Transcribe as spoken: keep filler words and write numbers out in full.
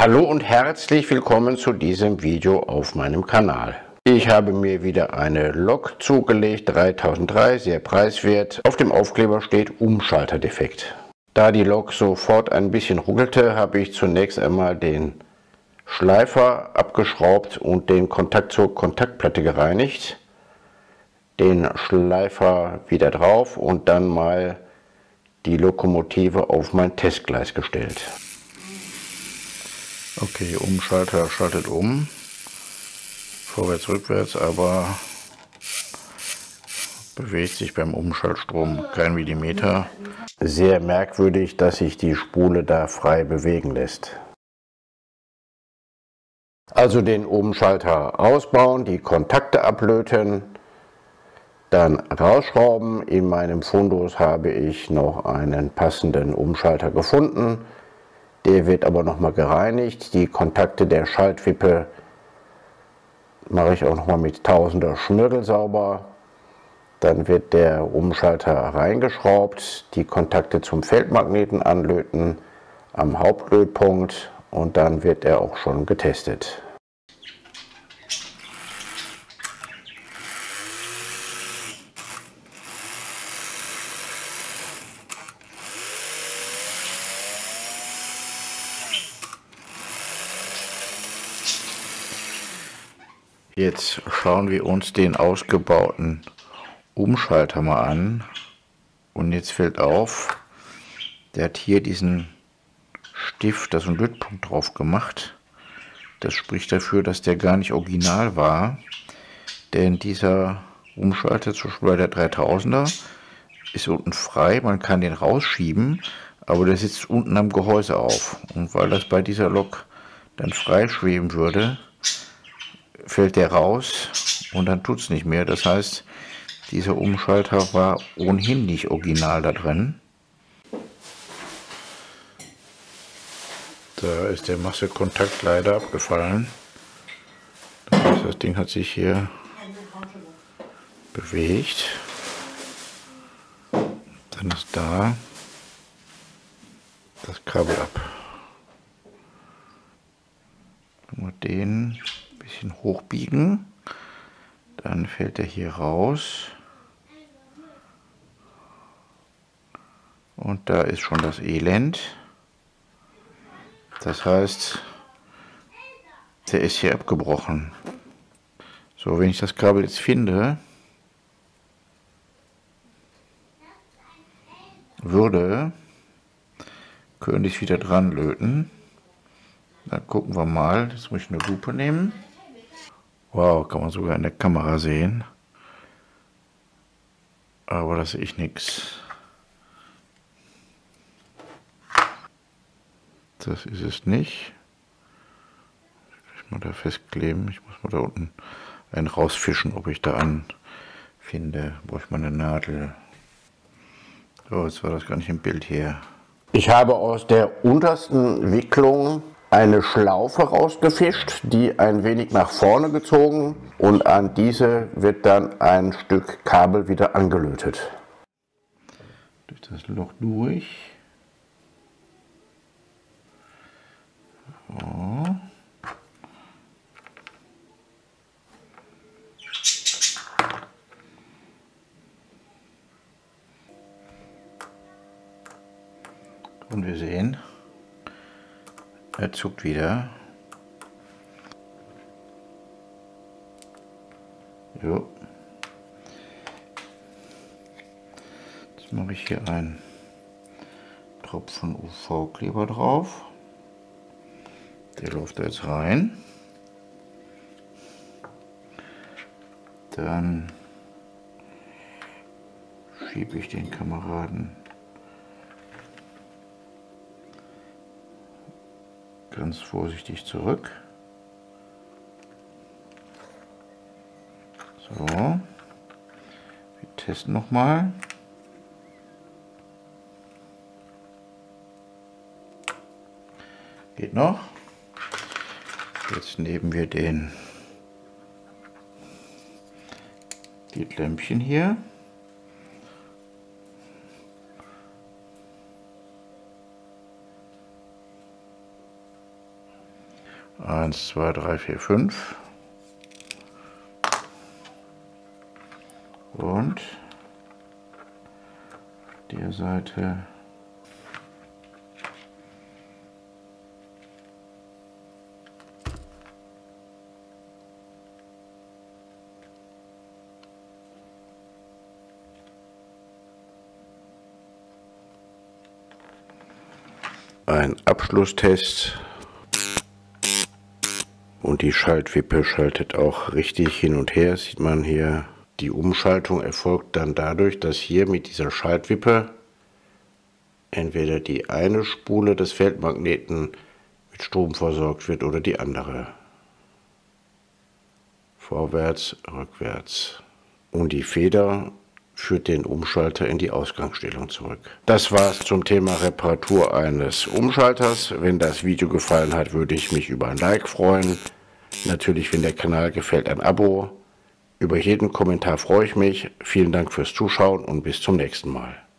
Hallo und herzlich willkommen zu diesem Video auf meinem Kanal. Ich habe mir wieder eine Lok zugelegt, dreitausenddrei, sehr preiswert. Auf dem Aufkleber steht Umschalterdefekt. Da die Lok sofort ein bisschen ruckelte, habe ich zunächst einmal den Schleifer abgeschraubt und den Kontakt zur Kontaktplatte gereinigt. Den Schleifer wieder drauf und dann mal die Lokomotive auf mein Testgleis gestellt. Okay, Umschalter schaltet um. Vorwärts, rückwärts, aber bewegt sich beim Umschaltstrom kein Millimeter. Sehr merkwürdig, dass sich die Spule da frei bewegen lässt. Also den Umschalter ausbauen, die Kontakte ablöten, dann rausschrauben. In meinem Fundus habe ich noch einen passenden Umschalter gefunden. Der wird aber nochmal gereinigt. Die Kontakte der Schaltwippe mache ich auch nochmal mit tausender Schmirgel sauber. Dann wird der Umschalter reingeschraubt, die Kontakte zum Feldmagneten anlöten am Hauptlötpunkt und dann wird er auch schon getestet. Jetzt schauen wir uns den ausgebauten Umschalter mal an und jetzt fällt auf, der hat hier diesen Stift, da ist ein Lötpunkt drauf gemacht. Das spricht dafür, dass der gar nicht original war, denn dieser Umschalter, zum Beispiel bei der dreitausender, ist unten frei, man kann den rausschieben, aber der sitzt unten am Gehäuse auf und weil das bei dieser Lok dann frei schweben würde, fällt der raus und dann tut es nicht mehr. Das heißt, dieser Umschalter war ohnehin nicht original da drin. Da ist der Massekontakt leider abgefallen. Das heißt, das Ding hat sich hier bewegt. Dann ist da das Kabel ab. Nur den bisschen hochbiegen, dann fällt er hier raus und da ist schon das Elend. Das heißt, der ist hier abgebrochen. So, wenn ich das Kabel jetzt finde, würde, könnte ich es wieder dran löten. Dann gucken wir mal, jetzt muss ich eine Lupe nehmen. Wow, kann man sogar in der Kamera sehen. Aber da sehe ich nichts. Das ist es nicht. Ich muss mal da festkleben. Ich muss mal da unten einen rausfischen, ob ich da an finde. Brauche ich mal eine Nadel. So, jetzt war das gar nicht im Bild hier. Ich habe aus der untersten Wicklung eine Schlaufe rausgefischt, die ein wenig nach vorne gezogen und an diese wird dann ein Stück Kabel wieder angelötet. Durch das Loch durch. So. Und wir sehen, er zuckt wieder. Jo. Jetzt mache ich hier einen Tropfen U V-Kleber drauf. Der läuft da jetzt rein. Dann schiebe ich den Kameraden ganz vorsichtig zurück. So, wir testen nochmal. Geht noch. Jetzt nehmen wir den die Lämpchen hier. eins, zwei, drei, vier, fünf. Und auf der Seite ein Abschlusstest. Und die Schaltwippe schaltet auch richtig hin und her, sieht man hier. Die Umschaltung erfolgt dann dadurch, dass hier mit dieser Schaltwippe entweder die eine Spule des Feldmagneten mit Strom versorgt wird oder die andere. Vorwärts, rückwärts. Und die Feder führt den Umschalter in die Ausgangsstellung zurück. Das war es zum Thema Reparatur eines Umschalters. Wenn das Video gefallen hat, würde ich mich über ein Like freuen. Natürlich, wenn der Kanal gefällt, ein Abo. Über jeden Kommentar freue ich mich. Vielen Dank fürs Zuschauen und bis zum nächsten Mal.